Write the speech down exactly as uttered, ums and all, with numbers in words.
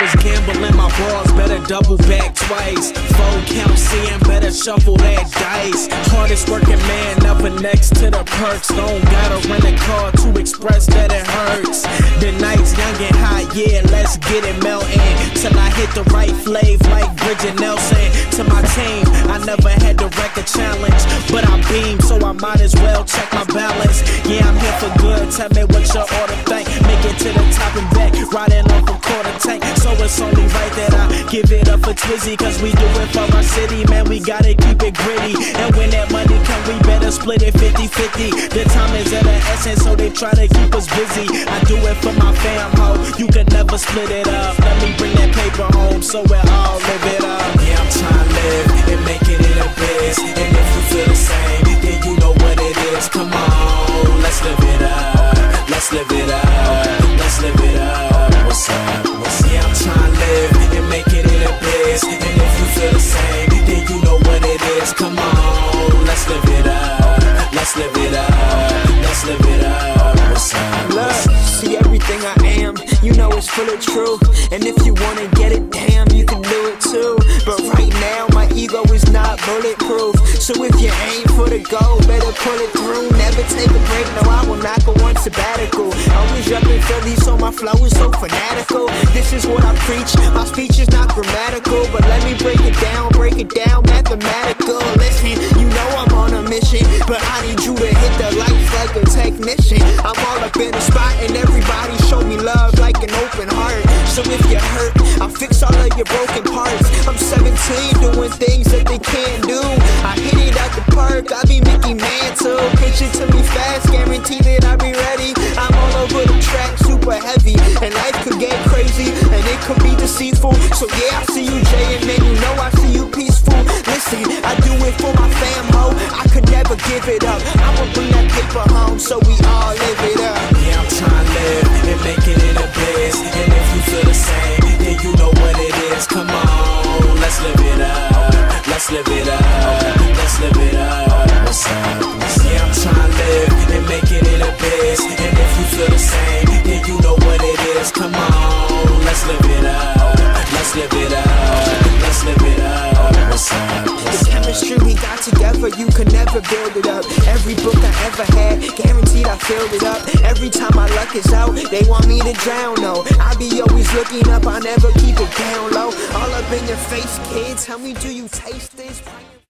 was gambling, my bras better double back twice. Four count, seeing better shuffle that dice. Hardest working man up and next to the perks. Don't gotta rent a car to express that it hurts. The night's young and hot, yeah, let's get it melting. Till I hit the right flave like Bridget Nelson. To my team, I never had to wreck a challenge, but I beam, so I might as well check my balance. Yeah, I'm here for good, tell me what you ought to think. Make it to the top and back, riding off a quarter tank. So it's only right that I give it up for Twizzy, cause we do it for our city, man, we gotta keep it gritty. And when that money come, we better split it fifty fifty. The time is of the essence, so they try to keep us busy. I do it for my fam, ho, you can never split it up. Let me bring that paper home, so we all live it up. Yeah, I'm trying to live and make it in a biz. And if you feel the same, then you know what it is. Come on, let's live it up, let's live it up, let's live it up. What's up? What's up? Yeah, I'm trying to live and make it in a biz. And if you feel the same, then you know what it is. Come on, let's live it up, let's live it up, let's live it up. What's up? Look, see everything I am, you know it's full of truth. And if you wanna get it, damn, you can do it too. But right now, my ego is not bulletproof. So if you aim for the goal, better pull it through. Never take a break, no, I will not go on sabbatical. Always up in Philly, so my flow is so fanatical. This is what I preach, my speech is not grammatical. But let me break it down, break it down, mathematical. Listen, you know I'm on a mission, but I need you to hit the lights like a technician. I'm all up in the spot and everybody show me love like an open heart. So if you're hurt, I'll fix all of your broken parts. I'm seventeen, doing things that they can't do. I hit it at the park, I be Mickey Mantle. Pitch it to me fast, guarantee that I be ready. I'm all over the track, super heavy. And life could get crazy, and it could be deceitful. So yeah, I see you Jay, and man, you know I see you peaceful. Listen, I do it for my fam, ho, I could never give it up. I'ma bring that paper home, so we all live it up. Yeah, I'm trying to live and make it in a biz. And if you feel the same, then you know what it is. Come on, let's live it up, let's live it up, let's live it up. What's up? Yeah, I'm trying to live and make it in a biz. And if you feel the same, then you know what it is. Come on, let's live it up, let's live it up, let's live it up. What's up? What's the chemistry up? We got together, you could never build it up. Every book I ever had, guaranteed I filled it up. Every time my luck is out, they want me to drown, no. I be always looking up, I never keep it down low. All up in your face, kids, how me do you taste this?